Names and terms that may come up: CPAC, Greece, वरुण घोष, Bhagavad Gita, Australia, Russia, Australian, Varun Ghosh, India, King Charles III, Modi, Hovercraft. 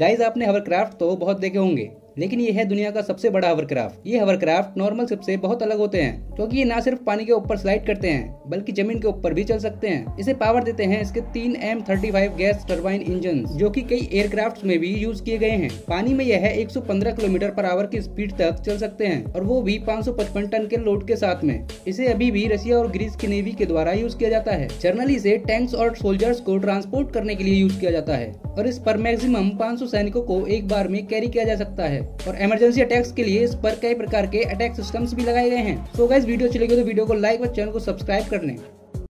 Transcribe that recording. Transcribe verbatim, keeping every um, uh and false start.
Guys आपने hovercraft तो बहुत देखे होंगे, लेकिन ये है दुनिया का सबसे बड़ा हवरक्राफ्ट। ये हवरक्राफ्ट नॉर्मल शिप से बहुत अलग होते हैं क्योंकि ये ना सिर्फ पानी के ऊपर स्लाइड करते हैं बल्कि जमीन के ऊपर भी चल सकते हैं। इसे पावर देते हैं इसके तीन M thirty five gas turbine engine, जो कि कई एयरक्राफ्ट में भी यूज किए गए हैं। पानी में यह एक सौ पंद्रह किलोमीटर पर आवर की स्पीड तक चल सकते हैं और वो भी पाँच सौ पचपन टन के लोड के साथ में। इसे अभी भी रशिया और ग्रीस की नेवी के द्वारा यूज किया जाता है। जनरली इसे टैंक्स और सोल्जर्स को ट्रांसपोर्ट करने के लिए यूज किया जाता है और इस पर मैक्सिमम पाँच सौ सैनिकों को एक बार में कैरी किया जा सकता है और इमरजेंसी अटैक्स के लिए इस पर कई प्रकार के अटैक सिस्टम्स भी लगाए गए हैं। सो गाइस वीडियो अच्छी लगी तो वीडियो को लाइक और चैनल को सब्सक्राइब कर लें।